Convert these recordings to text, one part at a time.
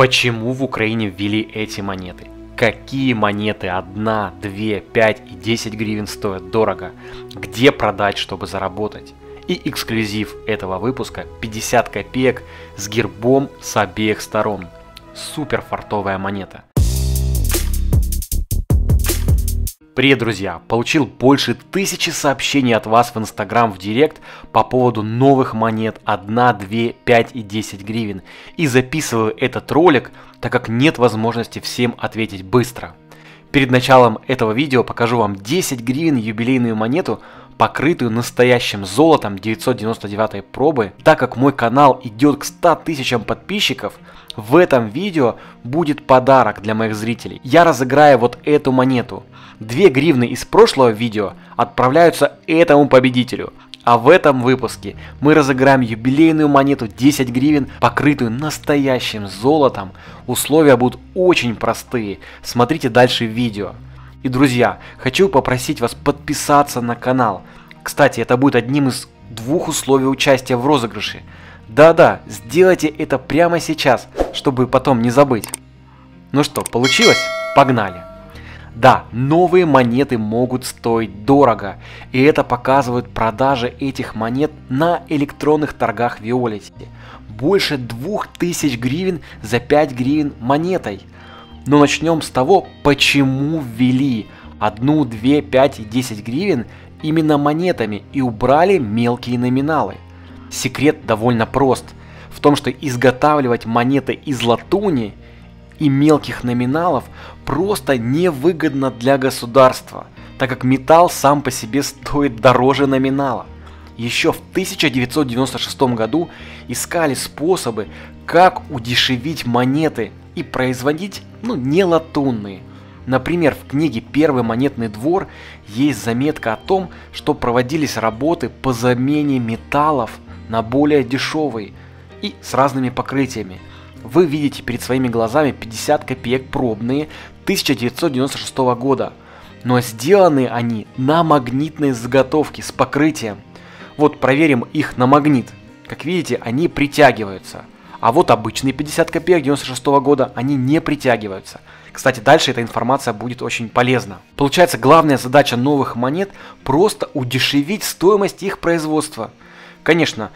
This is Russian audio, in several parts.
Почему в Украине ввели эти монеты? Какие монеты 1, 2, 5 и 10 гривен стоят дорого? Где продать, чтобы заработать? И эксклюзив этого выпуска — 50 копеек с гербом с обеих сторон. Супер фартовая монета. Привет, друзья! Получил больше 1000 сообщений от вас в Instagram в директ по поводу новых монет 1, 2, 5 и 10 гривен. И записываю этот ролик, так как нет возможности всем ответить быстро. Перед началом этого видео покажу вам 10 гривен юбилейную монету, покрытую настоящим золотом 999 пробы. Так как мой канал идет к 100 000 подписчиков, в этом видео будет подарок для моих зрителей. Я разыграю вот эту монету. 2 гривны из прошлого видео отправляются этому победителю. А в этом выпуске мы разыграем юбилейную монету 10 гривен, покрытую настоящим золотом. Условия будут очень простые. Смотрите дальше видео. И, друзья, хочу попросить вас подписаться на канал. Кстати, это будет одним из 2 условий участия в розыгрыше. Да-да, сделайте это прямо сейчас, чтобы потом не забыть. Ну что, получилось? Погнали! Да, новые монеты могут стоить дорого, и это показывают продажи этих монет на электронных торгах Violity. Больше 2000 гривен за 5 гривен монетой. Но начнем с того, почему ввели 1, 2, 5 и 10 гривен именно монетами и убрали мелкие номиналы. Секрет довольно прост. В том, что изготавливать монеты из латуни и мелких номиналов просто невыгодно для государства, так как металл сам по себе стоит дороже номинала. Еще в 1996 году искали способы, как удешевить монеты и производить, не латунные. Например, в книге «Первый монетный двор» есть заметка о том, что проводились работы по замене металлов на более дешевые и с разными покрытиями. Вы видите перед своими глазами 50 копеек пробные 1996 года, но сделаны они на магнитной заготовке с покрытием. Вот проверим их на магнит. Как видите, они притягиваются. А вот обычные 50 копеек 96 года, они не притягиваются. Кстати, дальше эта информация будет очень полезна. Получается, главная задача новых монет — просто удешевить стоимость их производства. Конечно,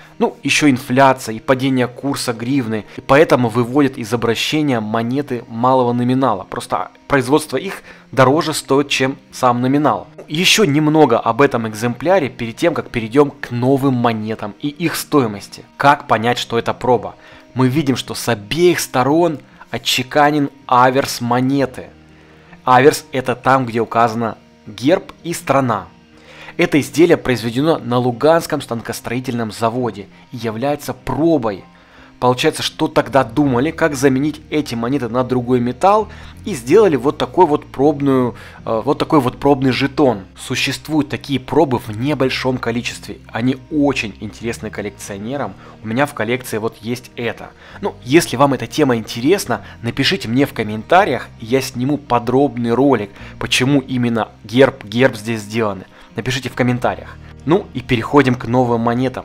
еще инфляция и падение курса гривны, и поэтому выводят из обращения монеты малого номинала. Просто производство их дороже стоит, чем сам номинал. Еще немного об этом экземпляре перед тем, как перейдем к новым монетам и их стоимости. Как понять, что это проба? Мы видим, что с обеих сторон отчеканен аверс монеты. Аверс — это там, где указано герб и страна. Это изделие произведено на Луганском станкостроительном заводе и является пробой. Получается, что тогда думали, как заменить эти монеты на другой металл, и сделали вот такой вот пробный жетон. Существуют такие пробы в небольшом количестве. Они очень интересны коллекционерам. У меня в коллекции вот есть это. Если вам эта тема интересна, напишите мне в комментариях, и я сниму подробный ролик, почему именно герб здесь сделаны. Напишите в комментариях. И переходим к новым монетам.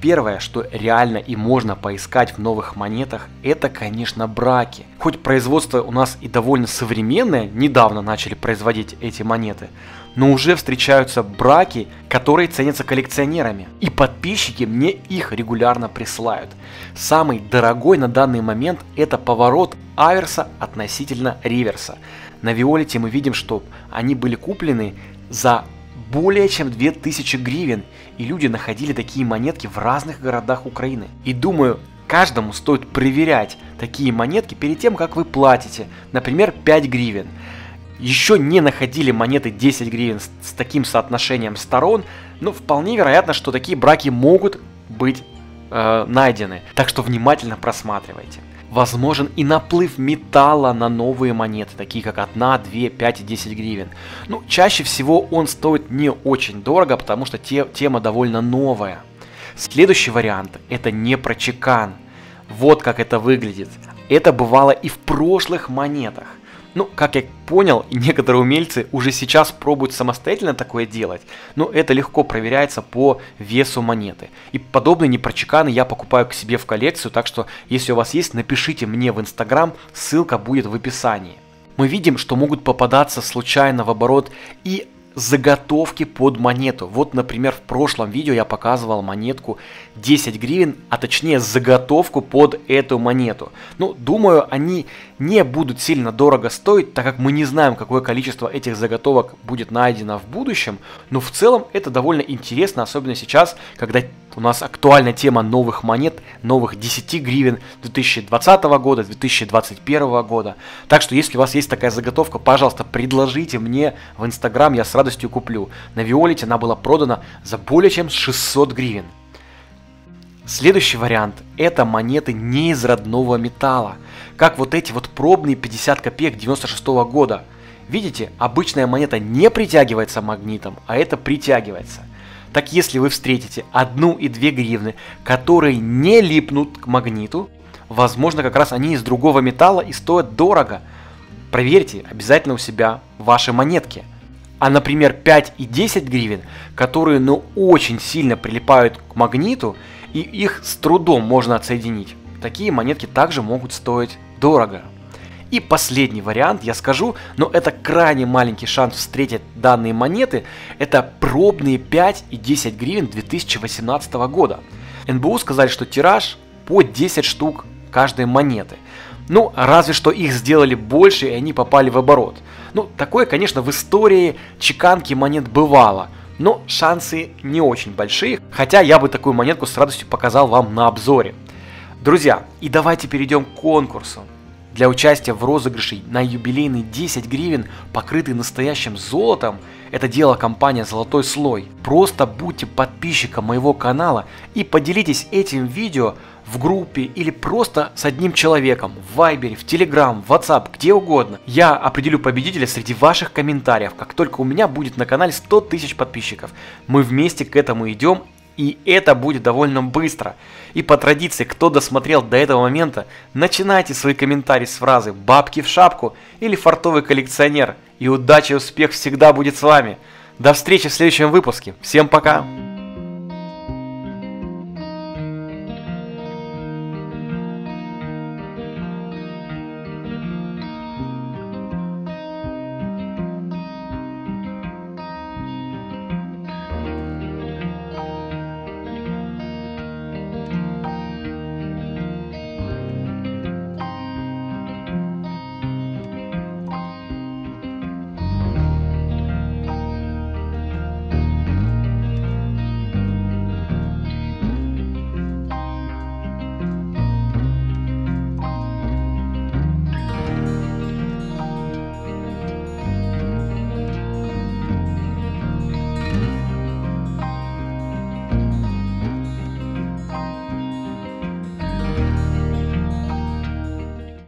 Первое, что реально и можно поискать в новых монетах, это, конечно, браки. Хоть производство у нас и довольно современное, недавно начали производить эти монеты, но уже встречаются браки, которые ценятся коллекционерами. И подписчики мне их регулярно присылают. Самый дорогой на данный момент — это поворот аверса относительно реверса. На Violity мы видим, что они были куплены за более чем 2000 гривен, и люди находили такие монетки в разных городах Украины. И думаю, каждому стоит проверять такие монетки перед тем, как вы платите, например, 5 гривен. Еще не находили монеты 10 гривен с таким соотношением сторон, но вполне вероятно, что такие браки могут быть найдены. Так что внимательно просматривайте. Возможен и наплыв металла на новые монеты, такие как 1, 2, 5 и 10 гривен. Чаще всего он стоит не очень дорого, потому что тема довольно новая. Следующий вариант — это не про чекан. Вот как это выглядит. Это бывало и в прошлых монетах. Ну, как я понял, некоторые умельцы уже сейчас пробуют самостоятельно такое делать, но это легко проверяется по весу монеты. И подобные непрочеканы я покупаю к себе в коллекцию, так что, если у вас есть, напишите мне в Instagram, ссылка будет в описании. Мы видим, что могут попадаться случайно в оборот и заготовки под монету. Вот, например, в прошлом видео я показывал монетку 10 гривен, а точнее заготовку под эту монету. Ну, думаю, они не будут сильно дорого стоить, так как мы не знаем, какое количество этих заготовок будет найдено в будущем. Но в целом это довольно интересно, особенно сейчас, когда у нас актуальна тема новых монет, новых 10 гривен 2020 года, 2021 года. Так что, если у вас есть такая заготовка, пожалуйста, предложите мне в Instagram, я с радостью куплю. На Violity она была продана за более чем 600 гривен. Следующий вариант – это монеты не из родного металла, как вот эти вот пробные 50 копеек 96 года. Видите, обычная монета не притягивается магнитом, а это притягивается. Так, если вы встретите 1 и 2 гривны, которые не липнут к магниту, возможно, как раз они из другого металла и стоят дорого. Проверьте обязательно у себя ваши монетки. А, например, 5 и 10 гривен, которые, ну, очень сильно прилипают к магниту, и их с трудом можно отсоединить. Такие монетки также могут стоить дорого. И последний вариант, я скажу, но это крайне маленький шанс встретить данные монеты, это пробные 5 и 10 гривен 2018 года. НБУ сказали, что тираж по 10 штук каждой монеты. Ну, разве что их сделали больше и они попали в оборот. Ну, такое, конечно, в истории чеканки монет бывало, но шансы не очень большие, хотя я бы такую монетку с радостью показал вам на обзоре. Друзья, и давайте перейдем к конкурсу. Для участия в розыгрыше на юбилейные 10 гривен, покрытые настоящим золотом, это делала компания «Золотой слой». Просто будьте подписчиком моего канала и поделитесь этим видео в группе или просто с одним человеком в Вайбере, в Телеграм, в WhatsApp, где угодно. Я определю победителя среди ваших комментариев, как только у меня будет на канале 100 тысяч подписчиков. Мы вместе к этому идем. И это будет довольно быстро. И по традиции, кто досмотрел до этого момента, начинайте свои комментарии с фразы «бабки в шапку» или «фартовый коллекционер». И удача и успех всегда будет с вами. До встречи в следующем выпуске. Всем пока!